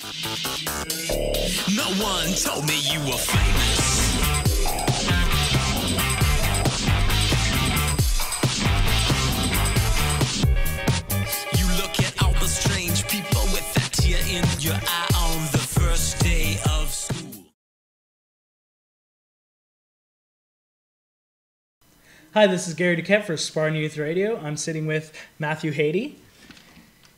No one told me you were famous. You look at all the strange people with that tear in your eye on the first day of school. Hi, this is Gary Duquette for Spartan Youth Radio. I'm sitting with Matthew Heiti.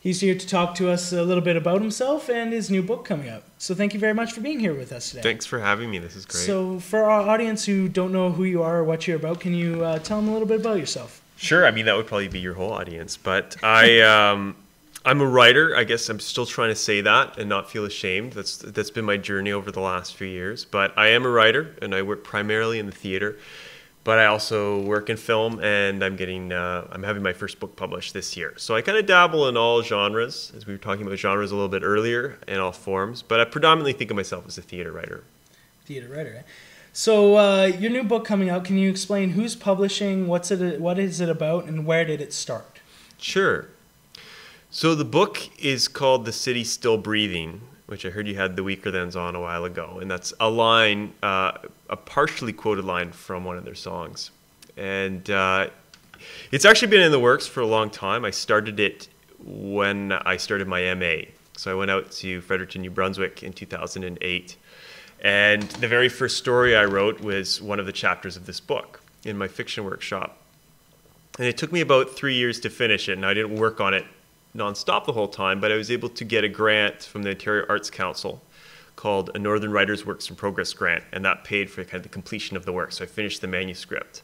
He's here to talk to us a little bit about himself and his new book coming out. So thank you very much for being here with us today. Thanks for having me. This is great. So for our audience who don't know who you are or what you're about, can you tell them a little bit about yourself? Sure. I mean, that would probably be your whole audience. But I'm a writer. I guess I'm still trying to say that and not feel ashamed. That's been my journey over the last few years. But I am a writer, and I work primarily in the theater. But I also work in film, and I'm having my first book published this year. So I kind of dabble in all genres, as we were talking about genres a little bit earlier, in all forms. But I predominantly think of myself as a theater writer. Theater writer, eh? So your new book coming out, can you explain who's publishing, what is it about, and where did it start? Sure. So the book is called The City Still Breathing, which I heard you had The Weaker Thans on a while ago. And that's a line, a partially quoted line from one of their songs. And it's actually been in the works for a long time. I started it when I started my MA. So I went out to Fredericton, New Brunswick in 2008. And the very first story I wrote was one of the chapters of this book in my fiction workshop. And it took me about 3 years to finish it, and I didn't work on it nonstop the whole time, but I was able to get a grant from the Ontario Arts Council called a Northern Writers Works in Progress grant, and that paid for kind of the completion of the work. So I finished the manuscript,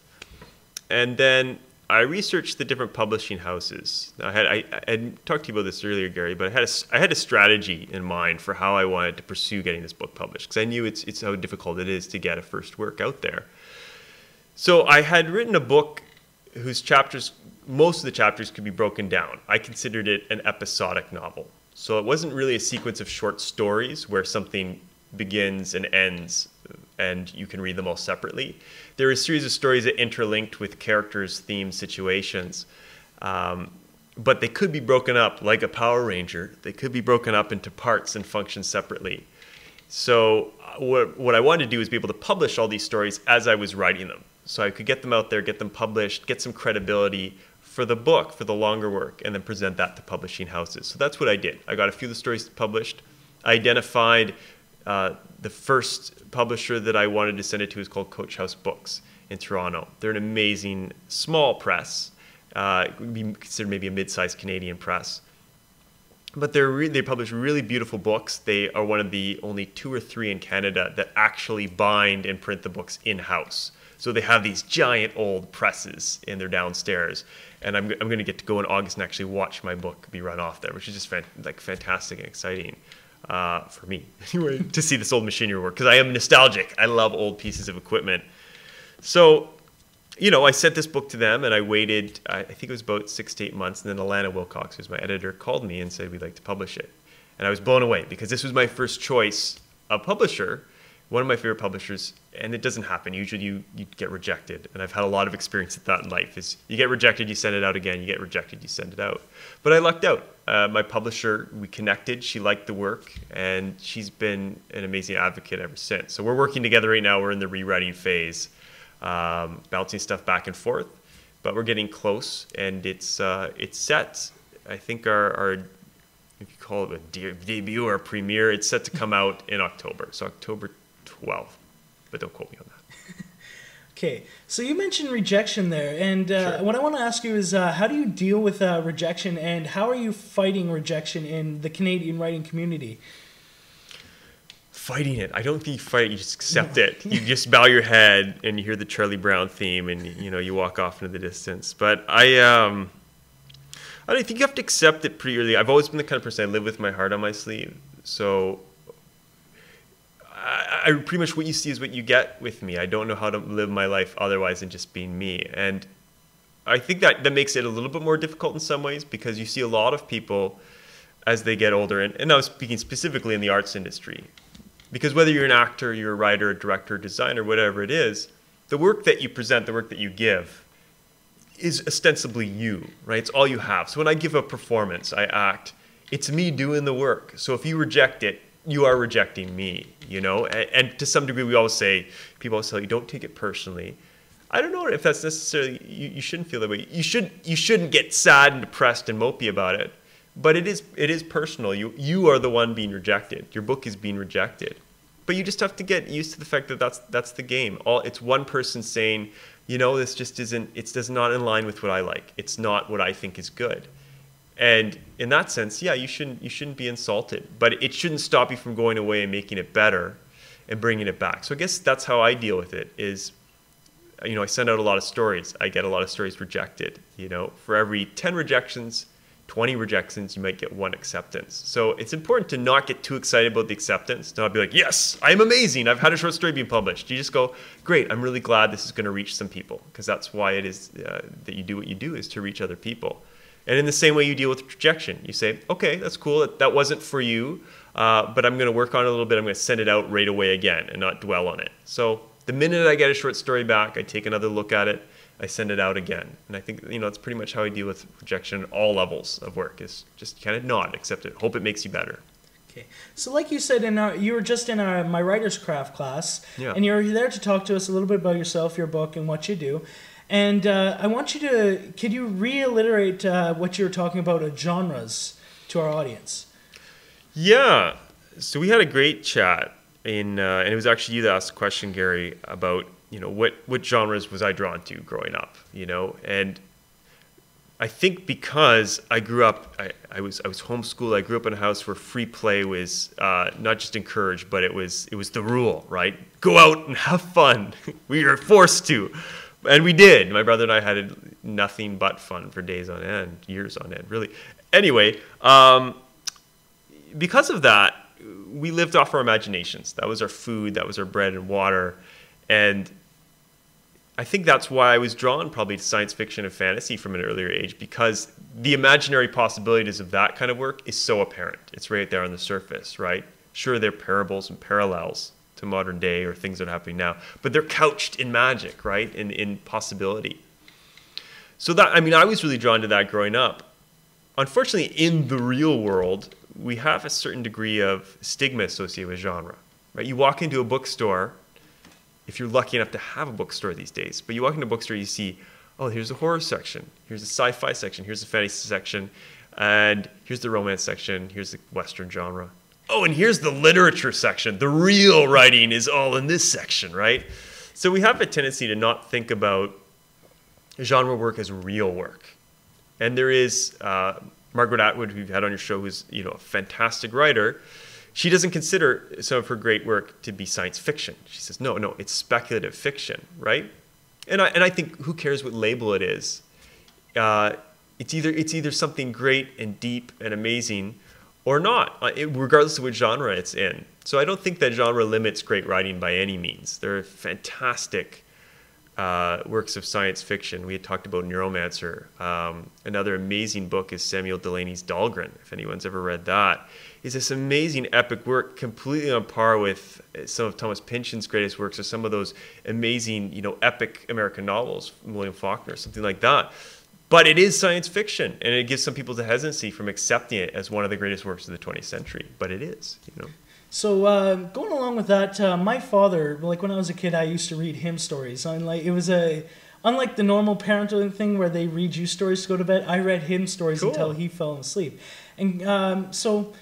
and then I researched the different publishing houses. I had talked to you about this earlier, Gary, but I had a strategy in mind for how I wanted to pursue getting this book published, because I knew it's how difficult it is to get a first work out there. So I had written a book whose chapters, most of the chapters, could be broken down. I considered it an episodic novel. So it wasn't really a sequence of short stories where something begins and ends and you can read them all separately. There were a series of stories that interlinked with characters, themes, situations. But they could be broken up like a Power Ranger. They could be broken up into parts and function separately. So what I wanted to do was be able to publish all these stories as I was writing them. So I could get them out there, get them published, get some credibility for the book, for the longer work, and then present that to publishing houses. So that's what I did. I got a few of the stories published. I identified the first publisher that I wanted to send it to is called Coach House Books in Toronto. They're an amazing small press. It would be considered maybe a mid-sized Canadian press. But they publish really beautiful books. They are one of the only 2 or 3 in Canada that actually bind and print the books in-house. So they have these giant old presses in their downstairs, and I'm going to get to go in August and actually watch my book be run off there, which is just fantastic and exciting for me anyway, to see this old machinery work, because I am nostalgic. I love old pieces of equipment. So, you know, I sent this book to them, and I waited, I think it was about 6 to 8 months, and then Alana Wilcox, who's my editor, called me and said, "We'd like to publish it." And I was blown away, because this was my first choice of publisher, one of my favorite publishers, and it doesn't happen. Usually you get rejected, and I've had a lot of experience with that in life. Is you get rejected, you send it out again, you get rejected, you send it out. But I lucked out. My publisher, we connected, she liked the work, and she's been an amazing advocate ever since. So we're working together right now, we're in the rewriting phase, bouncing stuff back and forth, but we're getting close, and it's set. I think our if you call it a debut or a premiere, it's set to come out in October, so October 12th, but don't quote me on that. Okay, so you mentioned rejection there, and sure. What I want to ask you is how do you deal with rejection, and how are you fighting rejection in the Canadian writing community? Fighting it. I don't think you fight it, you just accept it. You just bow your head, and you hear the Charlie Brown theme, and you know, you walk off into the distance. But I think you have to accept it pretty early. I've always been the kind of person, I live with my heart on my sleeve, so I pretty much what you see is what you get with me. I don't know how to live my life otherwise than just being me. And I think that makes it a little bit more difficult in some ways, because you see a lot of people as they get older, and I was speaking specifically in the arts industry, because whether you're an actor, you're a writer, a director, a designer, whatever it is, the work that you present, the work that you give is ostensibly you, right? It's all you have. So when I give a performance, I act, it's me doing the work. So if you reject it, you are rejecting me, you know? And to some degree, we always say, people always tell you, don't take it personally. I don't know if that's necessarily, you shouldn't feel that way. You shouldn't get sad and depressed and mopey about it. But it is personal. You are the one being rejected. Your book is being rejected. But you just have to get used to the fact that that's the game. It's one person saying, you know, this just isn't, it's not in line with what I like. It's not what I think is good. And in that sense, yeah, you shouldn't be insulted. But it shouldn't stop you from going away and making it better and bringing it back. So I guess that's how I deal with it is, you know, I send out a lot of stories. I get a lot of stories rejected. You know, for every 10 rejections, 20 rejections, you might get one acceptance. So it's important to not get too excited about the acceptance. Not be like, yes, I'm amazing. I've had a short story being published. You just go, great, I'm really glad this is going to reach some people, because that's why it is that you do what you do, is to reach other people. And in the same way you deal with rejection, you say, okay, that's cool. That wasn't for you, but I'm going to work on it a little bit. I'm going to send it out right away again and not dwell on it. So the minute I get a short story back, I take another look at it. I send it out again. And I think, you know, that's pretty much how I deal with rejection at all levels of work, is just kind of nod, accept it, hope it makes you better. Okay. So like you said, you were just in my writer's craft class, yeah, and you were there to talk to us a little bit about yourself, your book, and what you do. And I want you to, could you reiterate what you were talking about genres to our audience? Yeah. So we had a great chat, and it was actually you that asked the question, Gary, about, you know, what genres was I drawn to growing up, you know? And I think because I grew up, I was homeschooled. I grew up in a house where free play was not just encouraged, but it was the rule, right? Go out and have fun. We were forced to, and we did. My brother and I had nothing but fun for days on end, years on end, really. Anyway, because of that, we lived off our imaginations. That was our food. That was our bread and water. And I think that's why I was drawn probably to science fiction and fantasy from an earlier age, because the imaginary possibilities of that kind of work is so apparent. It's right there on the surface, right? Sure, there are parables and parallels to modern day or things that are happening now, but they're couched in magic, right? In possibility. So that, I mean, I was really drawn to that growing up. Unfortunately, in the real world, we have a certain degree of stigma associated with genre, right? You walk into a bookstore, if you're lucky enough to have a bookstore these days, but you walk into a bookstore, you see, oh, here's a horror section, here's a sci-fi section, here's a fantasy section, and here's the romance section, here's the Western genre. Oh, and here's the literature section. The real writing is all in this section, right? So we have a tendency to not think about genre work as real work. And there is Margaret Atwood, who you've had on your show, who's, you know, a fantastic writer. She doesn't consider some of her great work to be science fiction. She says, no, it's speculative fiction, right? And I think, who cares what label it is? It's either something great and deep and amazing or not, regardless of what genre it's in. So I don't think that genre limits great writing by any means. There are fantastic works of science fiction. We had talked about Neuromancer. Another amazing book is Samuel Delaney's Dahlgren, if anyone's ever read that. It's this amazing epic work, completely on par with some of Thomas Pynchon's greatest works or some of those amazing, you know, epic American novels, William Faulkner, something like that. But it is science fiction, and it gives some people the hesitancy from accepting it as one of the greatest works of the 20th century. But it is, you know. So going along with that, my father, like when I was a kid, I used to read him stories. Unlike the normal parenting thing where they read you stories to go to bed, I read him stories until he fell asleep. And so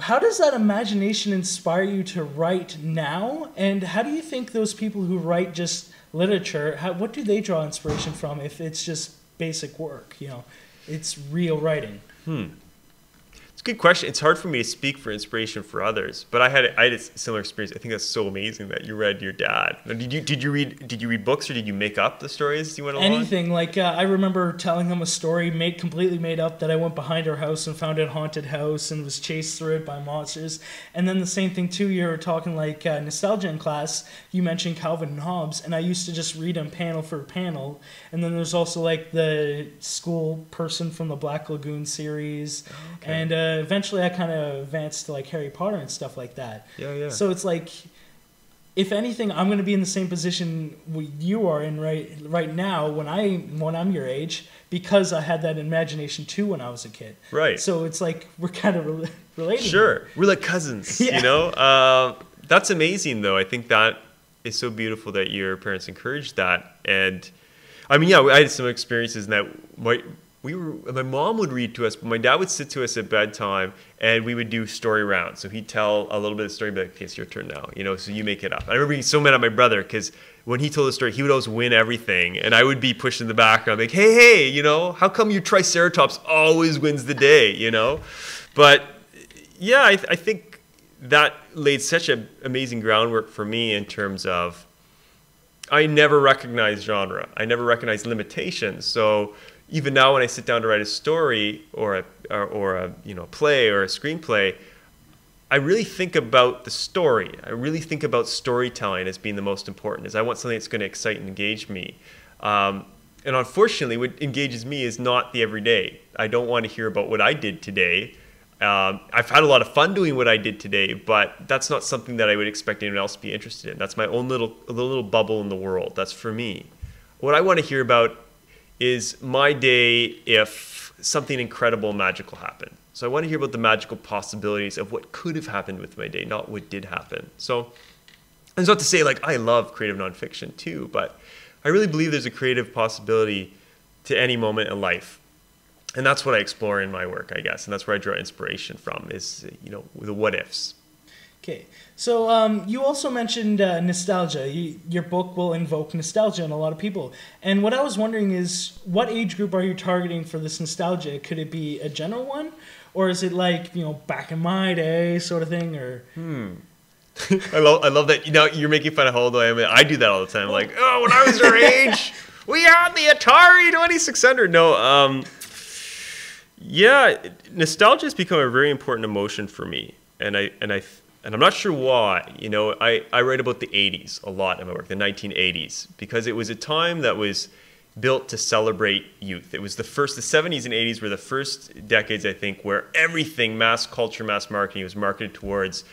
how does that imagination inspire you to write now? And how do you think those people who write just literature, what do they draw inspiration from if it's just basic work, you know? It's real writing. It's a good question. It's hard for me to speak for inspiration for others, but I had a similar experience. I think that's so amazing that you read your dad. Now, did you read books, or did you make up the stories you went along? Anything. Like I remember telling him a story completely made up that I went behind our house and found a haunted house and was chased through it by monsters. And then the same thing too. You were talking like nostalgia in class. You mentioned Calvin and Hobbes, and I used to just read them panel for panel. And then there's also like the school person from the Black Lagoon series, okay. And eventually I kind of advanced to like Harry Potter and stuff like that. Yeah, yeah. So it's like if anything, I'm going to be in the same position you are in right now when I'm your age, because I had that imagination too when I was a kid. Right. So it's like we're kind of relating. Sure, we're like cousins. Yeah. You know, that's amazing though. I think that is so beautiful that your parents encouraged that. And I mean, yeah, I had some experiences in that my mom would read to us, but my dad would sit to us at bedtime and we would do story rounds. So he'd tell a little bit of the story, but like, okay, it's your turn now, you know, so you make it up. I remember being so mad at my brother because when he told the story, he would always win everything. And I would be pushed in the background like, hey, you know, how come your Triceratops always wins the day, you know? But yeah, I think that laid such an amazing groundwork for me in terms of I never recognized genre. I never recognized limitations. So even now, when I sit down to write a story or a you know play or a screenplay, I really think about the story. I really think about storytelling as being the most important. I want something that's going to excite and engage me. And unfortunately, what engages me is not the everyday. I don't want to hear about what I did today. I've had a lot of fun doing what I did today, but that's not something that I would expect anyone else to be interested in. That's my own little bubble in the world. That's for me. What I want to hear about is my day if something incredible, magical happened. So I want to hear about the magical possibilities of what could have happened with my day, not what did happen. So it's not to say like I love creative nonfiction too, but I really believe there's a creative possibility to any moment in life. And that's what I explore in my work, I guess. And that's where I draw inspiration from is, you know, the what ifs. Okay, so you also mentioned nostalgia. Your book will invoke nostalgia in a lot of people. And what I was wondering is, what age group are you targeting for this nostalgia? Could it be a general one? Or is it like, you know, back in my day sort of thing? Or I love that. You know, you're making fun of how old I am. I do that all the time. Like, oh, when I was your age, we had the Atari 2600. No, yeah, nostalgia has become a very important emotion for me. And I'm not sure why, you know, I write about the 80s a lot in my work, the 1980s, because it was a time that was built to celebrate youth. It was the 70s and 80s were the first decades, I think, where everything, mass culture, mass marketing, was marketed towards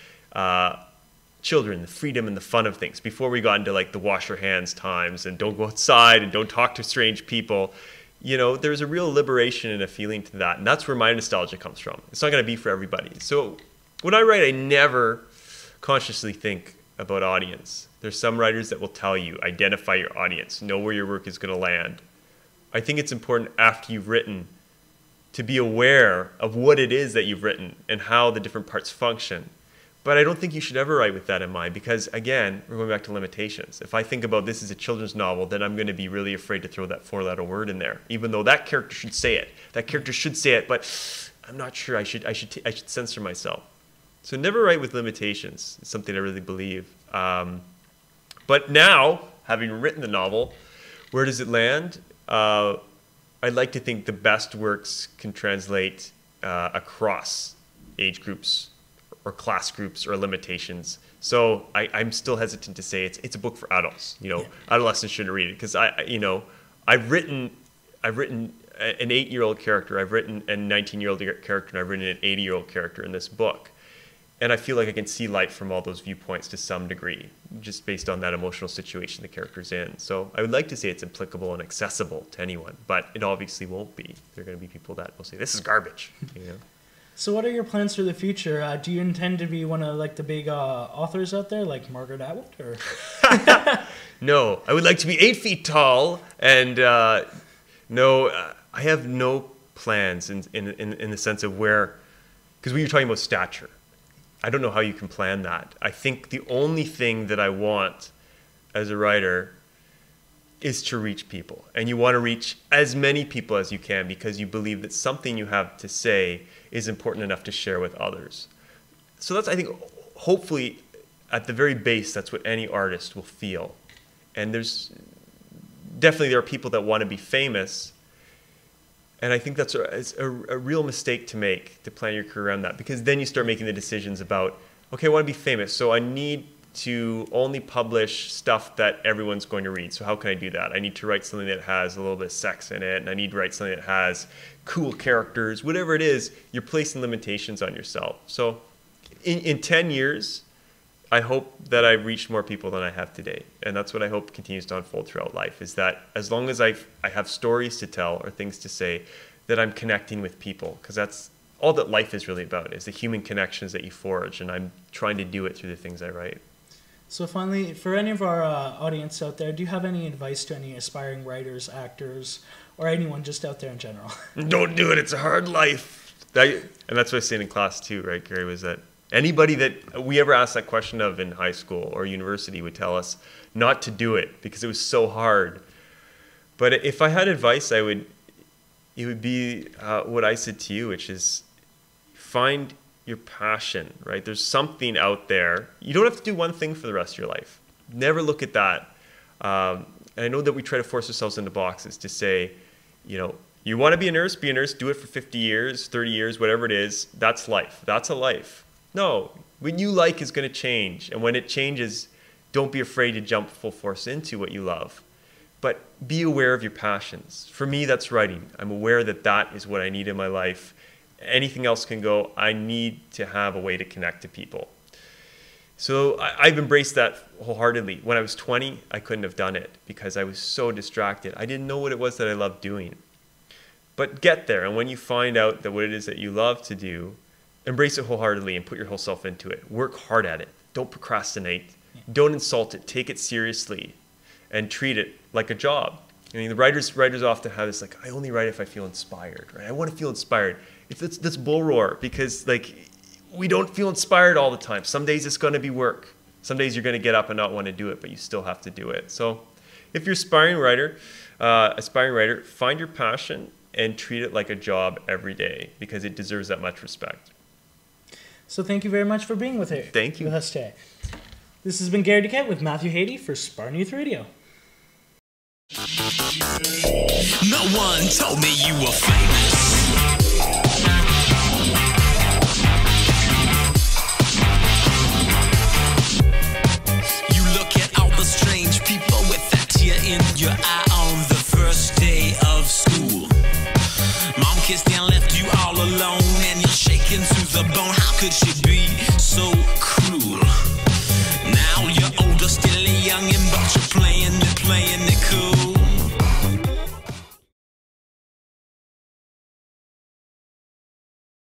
children, the freedom and the fun of things. Before we got into like the wash your hands times and don't go outside and don't talk to strange people, you know, there's a real liberation and a feeling to that. And that's where my nostalgia comes from. It's not going to be for everybody. So when I write, I never consciously think about audience. There's some writers that will tell you, identify your audience, know where your work is going to land. I think it's important after you've written to be aware of what it is that you've written and how the different parts function. But I don't think you should ever write with that in mind because, again, we're going back to limitations. If I think about this as a children's novel, then I'm going to be really afraid to throw that four-letter word in there, even though that character should say it. That character should say it, but I'm not sure I should censor myself. So never write with limitations. It's something I really believe. But now, having written the novel, where does it land? I'd like to think the best works can translate across age groups or class groups or limitations. So I'm still hesitant to say it's a book for adults. You know, yeah. Adolescents shouldn't read it because I've written an 8-year-old character, I've written a 19-year-old character, and I've written an 80-year-old character in this book. And I feel like I can see light from all those viewpoints to some degree, just based on that emotional situation the character's in. So I would like to say it's applicable and accessible to anyone, but it obviously won't be. There are going to be people that will say, this is garbage. You know? So what are your plans for the future? Do you intend to be one of like the big authors out there, like Margaret Atwood? Or? No, I would like to be 8 feet tall. And no, I have no plans in the sense of where, because we were talking about stature. I don't know how you can plan that. I think the only thing that I want as a writer is to reach people. And you want to reach as many people as you can because you believe that something you have to say is important enough to share with others. So that's, I think, hopefully, at the very base, that's what any artist will feel. And there's definitely there are people that want to be famous. And I think that's a real mistake to make, to plan your career around that, because then you start making the decisions about, okay, I want to be famous, so I need to only publish stuff that everyone's going to read. So how can I do that? I need to write something that has a little bit of sex in it, and I need to write something that has cool characters. Whatever it is, you're placing limitations on yourself. So in 10 years, I hope that I reached more people than I have today. And that's what I hope continues to unfold throughout life, is that as long as I have stories to tell or things to say, that I'm connecting with people, because that's all that life is really about, is the human connections that you forge. And I'm trying to do it through the things I write. So finally, for any of our audience out there, do you have any advice to any aspiring writers, actors, or anyone just out there in general? Don't do it. It's a hard life. And that's what I said in class too, right, Gary, was that anybody that we ever asked that question of in high school or university would tell us not to do it because it was so hard. But if I had advice, it would be what I said to you, which is find your passion, right? There's something out there. You don't have to do one thing for the rest of your life. Never look at that. And I know that we try to force ourselves into boxes to say, you know, you want to be a nurse, do it for 50 years, 30 years, whatever it is. That's life. That's a life. No, what you like is going to change. And when it changes, don't be afraid to jump full force into what you love. But be aware of your passions. For me, that's writing. I'm aware that that is what I need in my life. Anything else can go. I need to have a way to connect to people. So I've embraced that wholeheartedly. When I was 20, I couldn't have done it because I was so distracted. I didn't know what it was that I loved doing. But get there. And when you find out that what it is that you love to do, embrace it wholeheartedly and put your whole self into it. Work hard at it. Don't procrastinate. Don't insult it. Take it seriously and treat it like a job. I mean, the writers often have this, like, I only write if I feel inspired, right? I want to feel inspired. If it's this bull roar, because like we don't feel inspired all the time. Some days it's going to be work. Some days you're going to get up and not want to do it, but you still have to do it. So if you're aspiring writer, find your passion and treat it like a job every day, because it deserves that much respect. So thank you very much for being with here. Thank you. With us today. This has been Gary Duquette with Matthew Heiti for Spartan Youth Radio. No one told me you were famous. In your eye on the first day of school, mom kissed and left you all alone, and you're shaking to the bone. How could she be so cool?